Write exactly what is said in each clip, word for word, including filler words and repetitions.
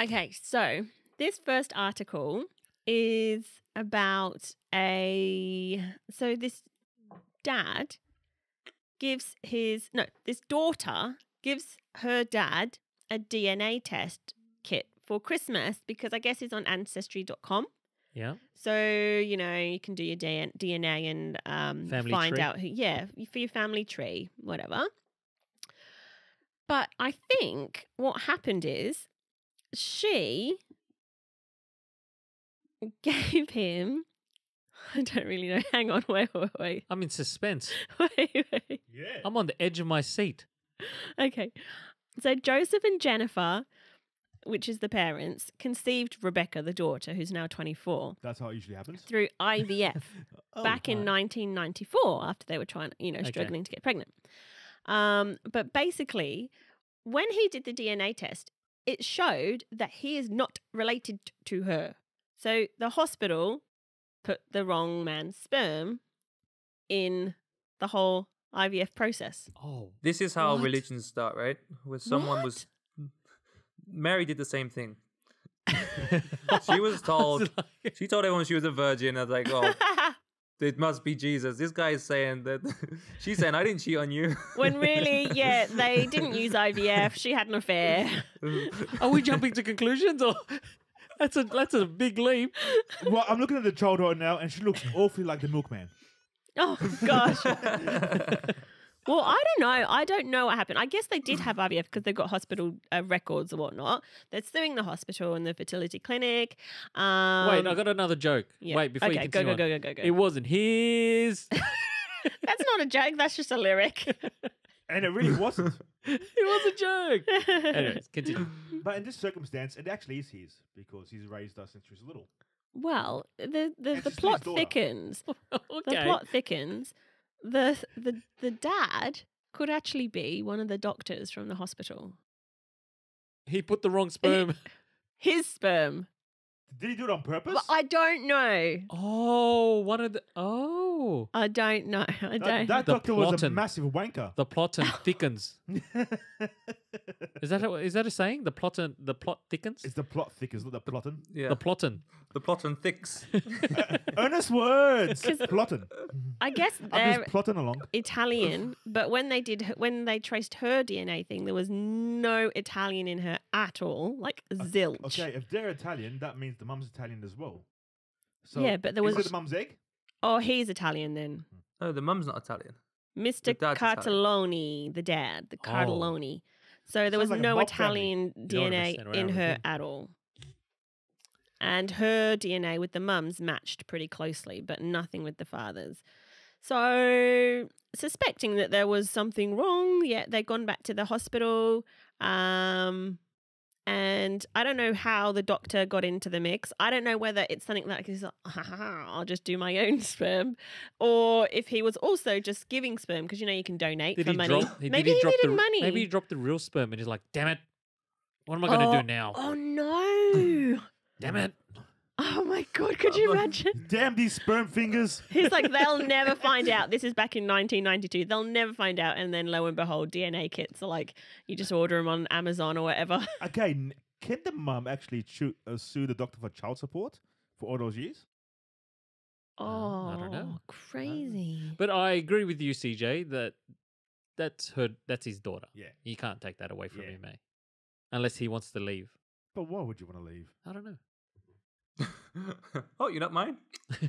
Okay, so this first article is about a... So this dad gives his... No, this daughter gives her dad a D N A test kit for Christmas because I guess it's on Ancestry dot com. Yeah. So, you know, you can do your D N A and um, find out who, yeah, for your family tree, whatever. But I think what happened is she gave him, I don't really know. Hang on, wait, wait, wait. I'm in suspense. Wait, wait. Yeah. I'm on the edge of my seat. Okay. So Joseph and Jennifer, which is the parents, conceived Rebecca, the daughter, who's now twenty-four. That's how it usually happens. Through I V F oh, back in nineteen ninety-four after they were trying, you know, struggling okay. to get pregnant. Um, but basically, when he did the D N A test, it showed that he is not related to her. So the hospital put the wrong man's sperm in the whole I V F process. Oh, this is how what? religions start, right? Where someone what? was... Mary did the same thing. She was told, like... she told everyone she was a virgin. I was like, oh, it must be Jesus. This guy is saying that, she's saying, I didn't cheat on you. When really, yeah, they didn't use I V F. She had an affair. Are we jumping to conclusions or... That's a that's a big leap. Well, I'm looking at the child right now, and she looks awfully like the milkman. Oh gosh. Well, I don't know. I don't know what happened. I guess they did have I V F because they've got hospital uh, records or whatnot. They're suing the hospital and the fertility clinic. Um, Wait, I got another joke. Yeah. Wait, before okay, you continue. Go go, go go go go go. It wasn't his. That's not a joke. That's just a lyric. And it really wasn't. It was a joke. Anyways, continue. But in this circumstance, it actually is his because he's raised us since she was little. Well, the the, the plot thickens. Okay. The plot thickens. The the the dad could actually be one of the doctors from the hospital. He put the wrong sperm. His sperm. Did he do it on purpose? Well, I don't know. Oh, one of the... Oh. I don't know. I don't... That, that doctor plotting. was a massive wanker. The plot thickens. Is that a, is that a saying? The plot and, the plot thickens? It's the plot thickens, not the plotting. Yeah. The plotting. The plotting thicks. uh, earnest words. Plotting. I guess they're... I'm just plotting along. Italian, but when they did... When they traced her D N A thing, there was no Italian in her at all. Like, zilch. Okay, if they're Italian, that means... The mum's Italian as well. So yeah, but there was... Is it the mum's egg? Oh, he's Italian then. No, the mum's not Italian. Mister Cataloni, the dad, the Cataloni. Oh. So there was like no Italian family. D N A in her at all. And her D N A with the mum's matched pretty closely, but nothing with the father's. So suspecting that there was something wrong, yeah, they'd gone back to the hospital. Um... And I don't know how the doctor got into the mix. I don't know whether it's something like, he's like, ha, ha, ha, I'll just do my own sperm. Or if he was also just giving sperm, because, you know, you can donate did for money. Drop, maybe did he, he drop needed the, money. Maybe he dropped the real sperm and he's like, damn it. What am I oh, going to do now? Oh, no. Damn it. Oh, my God. Could you imagine? Damn these sperm fingers. He's like, they'll never find out. This is back in nineteen ninety-two. They'll never find out. And then lo and behold, D N A kits are like, you just order them on Amazon or whatever. Okay. Can the mum actually sue, uh, sue the doctor for child support for all those years? Oh, uh, I don't know. Crazy. Uh, but I agree with you, C J, that that's, her, that's his daughter. Yeah. You can't take that away from yeah. him, eh? Unless he wants to leave. But why would you want to leave? I don't know. Oh, you're not mine?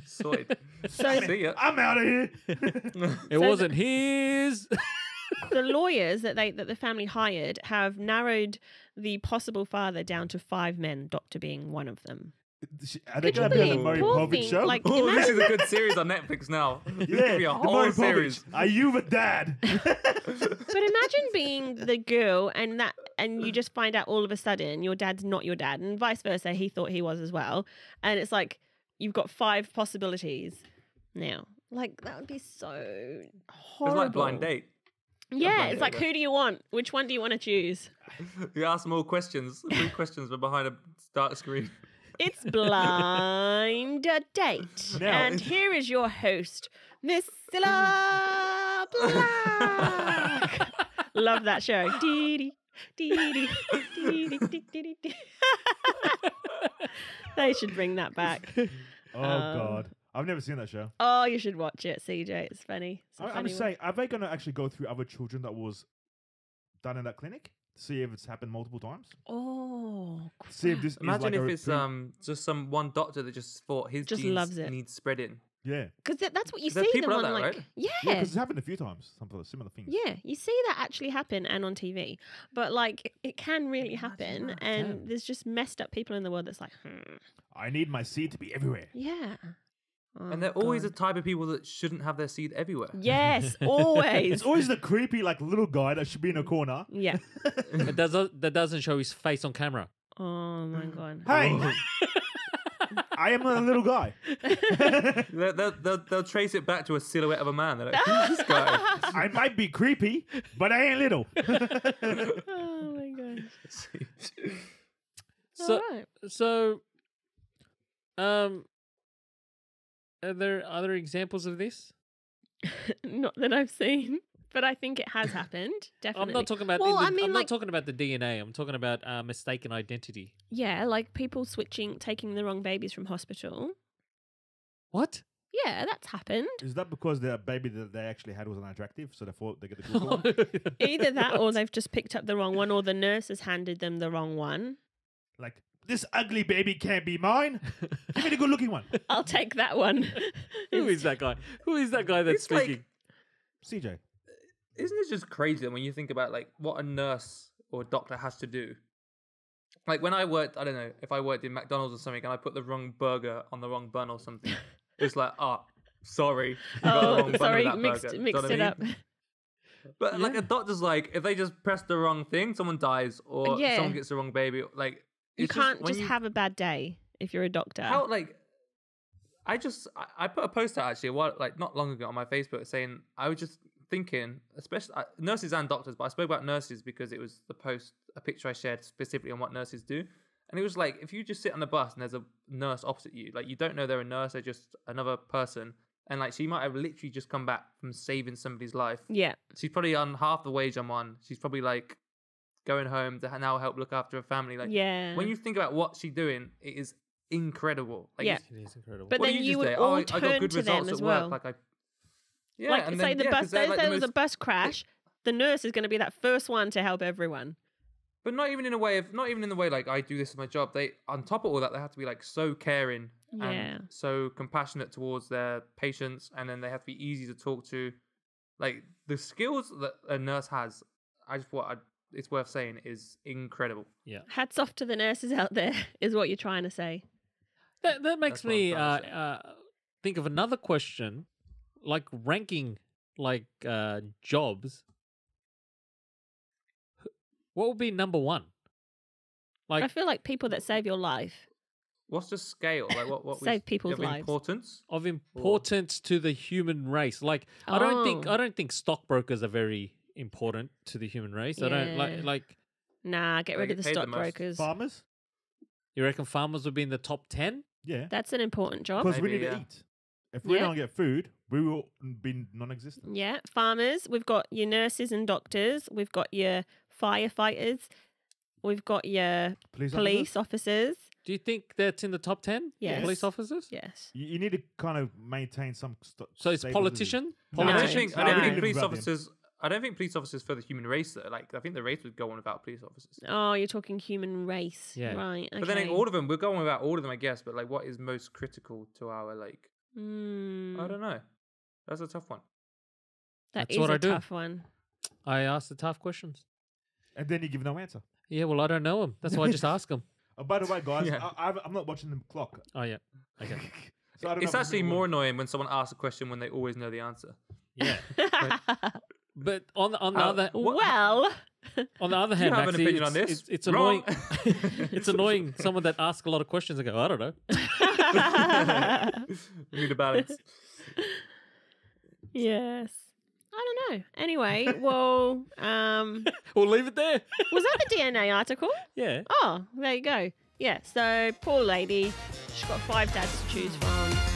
Sorted. So See ya. I'm out of here. It so wasn't the, his. The lawyers that they that the family hired have narrowed the possible father down to five men, doctor being one of them. Are they going to be on the Maury Povich show? Like, oh, this is a good series on Netflix now. Yeah, be a whole series. Are you the dad? But imagine being the girl and that, and you just find out all of a sudden your dad's not your dad, and vice versa. He thought he was as well, and it's like you've got five possibilities now. Like that would be so horrible. It's like Blind Date. Yeah, it's like, who do you want? Which one do you want to choose? You ask them all questions. Three questions, but behind a dark screen. It's Blind Date. Now, and here is your host, Miss Cilla Black. Love that show. Dee dee, dee dee, dee dee, dee dee, dee dee. They should bring that back. Oh, um, God. I've never seen that show. Oh, you should watch it, C J. It's funny. It's I, funny I'm just saying, are they going to actually go through other children that was done in that clinic? See if it's happened multiple times. Oh, crap. See if this Imagine is like if it's um just some one doctor that just thought his just genes loves it. Need spreading. Yeah, because th that's what you see them on, that, like right? yeah, because yeah, it's happened a few times. Some similar things. Yeah, you see that actually happen and on T V, but like it, it can really yeah, happen. And can. There's just messed up people in the world that's like, hmm. I need my seed to be everywhere. Yeah. Oh, and they're always God. the type of people that shouldn't have their seed everywhere. Yes, always. It's always the creepy, like, little guy that should be in a corner. Yeah. That doesn't, that doesn't show his face on camera. Oh, my God. Hey! I am a little guy. they'll, they'll, they'll trace it back to a silhouette of a man. They're like, who's this guy? I might be creepy, but I ain't little. Oh, my gosh. So, right. so, um... Are there other examples of this? Not that I've seen, but I think it has happened. Definitely. I'm not talking about. Well, the, I mean, I'm like, not talking about the D N A. I'm talking about uh, mistaken identity. Yeah, like people switching, taking the wrong babies from hospital. What? Yeah, that's happened. Is that because the baby that they actually had was unattractive, so they thought they get the good one? Either that, or they've just picked up the wrong one, or the nurse has handed them the wrong one. Like. This ugly baby can't be mine. Give me the good looking one. I'll take that one. Who is that guy? Who is that guy that's it's speaking? Like, C J. Isn't it just crazy when you think about like what a nurse or a doctor has to do? Like when I worked, I don't know, if I worked in McDonald's or something and I put the wrong burger on the wrong bun or something, it's like, oh, sorry. Oh, sorry, mixed, mixed it mean? up. But yeah. like a doctor's like, if they just press the wrong thing, someone dies or yeah. someone gets the wrong baby. Like, You it's can't just, just you... have a bad day if you're a doctor. How, like, I just, I, I put a post out actually, a while, like not long ago on my Facebook saying, I was just thinking, especially uh, nurses and doctors, but I spoke about nurses because it was the post, a picture I shared specifically on what nurses do. And it was like, if you just sit on the bus and there's a nurse opposite you, like you don't know they're a nurse, they're just another person. And like, she might have literally just come back from saving somebody's life. Yeah. She's probably on half the wage I'm on. She's probably like, going home to now help look after a family. Like, yeah. when you think about what she's doing, it is incredible. Like, yeah, it is incredible. But what then you, you would say? all oh, turn I got good to results them as well. Work. Like, I, yeah, like and say then, the yeah, bus. Say like there the was most... a bus crash. The nurse is going to be that first one to help everyone. But not even in a way of not even in the way like I do this as my job. They on top of all that, they have to be like so caring yeah. and so compassionate towards their patients, and then they have to be easy to talk to. Like the skills that a nurse has, I just thought I'd. It's worth saying is incredible. Yeah. Hats off to the nurses out there is what you're trying to say. That that makes That's me uh, uh, think of another question, like ranking like uh, jobs. What would be number one? Like I feel like people that save your life. What's the scale? Like what? What save people's of lives. Importance of importance or? to the human race. Like oh. I don't think I don't think stockbrokers are very. important to the human race. Yeah. I don't like like. Nah, get rid of the stockbrokers. Farmers. You reckon farmers would be in the top ten? Yeah, that's an important job because we need yeah. to eat. If we yeah. don't get food, we will be non-existent. Yeah, farmers. We've got your nurses and doctors. We've got your firefighters. We've got your police, police officers. officers. Do you think that's in the top ten? Yes. Police officers? Yes. You, you need to kind of maintain some. So it's politician. Politicians. No. No. I don't think police officers. I don't think police officers for the human race though. Like I think the race would go on without police officers. Oh, you're talking human race, yeah. right? Okay. But then like, all of them, we're going without all of them, I guess. But like, what is most critical to our like? Mm. I don't know. That's a tough one. That That's is what a I do. tough one. I ask the tough questions, and then you give no answer. Yeah, well, I don't know them. That's why I just ask them. Oh, by the way, guys, yeah. I, I'm not watching the clock. Oh yeah, okay. So I don't it's know actually more annoying when someone asks a question when they always know the answer. Yeah. Like, But on the, on the uh, other well, on the other hand, you have Maxie, an opinion on this. It's, it's annoying. It's annoying someone that asks a lot of questions and go, I don't know. We need a balance. Yes, I don't know. Anyway, well, um, we'll leave it there. Was that the D N A article? Yeah. Oh, there you go. Yeah. So poor lady, she's got five dads to choose from.